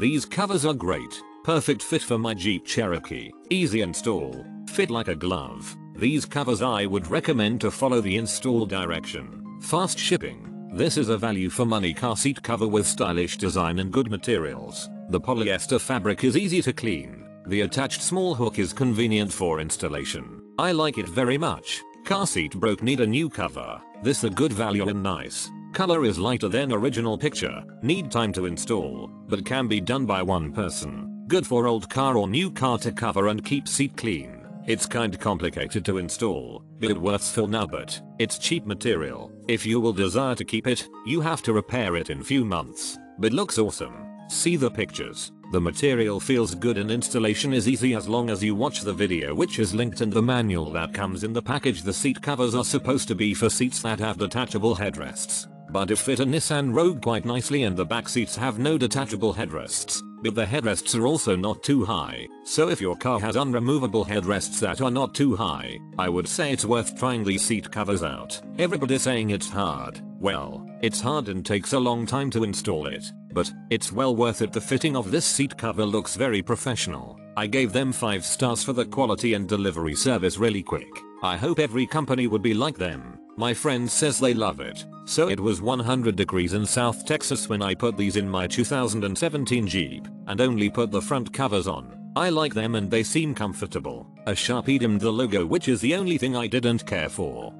These covers are great, perfect fit for my Jeep Cherokee, easy install, fit like a glove. These covers I would recommend to follow the install direction. Fast shipping. This is a value for money car seat cover with stylish design and good materials. The polyester fabric is easy to clean. The attached small hook is convenient for installation. I like it very much. Car seat broke, need a new cover. This a good value and nice. Color is lighter than original picture. Need time to install, but can be done by one person. Good for old car or new car to cover and keep seat clean. It's kind complicated to install, but it works for now, but it's cheap material. If you will desire to keep it, you have to repair it in few months, but looks awesome. See the pictures. The material feels good and installation is easy as long as you watch the video which is linked and the manual that comes in the package. The seat covers are supposed to be for seats that have detachable headrests, but it fit a Nissan Rogue quite nicely and the back seats have no detachable headrests, but the headrests are also not too high, so if your car has unremovable headrests that are not too high, I would say it's worth trying these seat covers out. Everybody's saying it's hard. Well, it's hard and takes a long time to install it, but it's well worth it. The fitting of this seat cover looks very professional. I gave them 5 stars for the quality and delivery service really quick. I hope every company would be like them. My friend says they love it. So it was 100 degrees in South Texas when I put these in my 2017 Jeep and only put the front covers on. I like them and they seem comfortable. A Sharpie dimmed the logo, which is the only thing I didn't care for.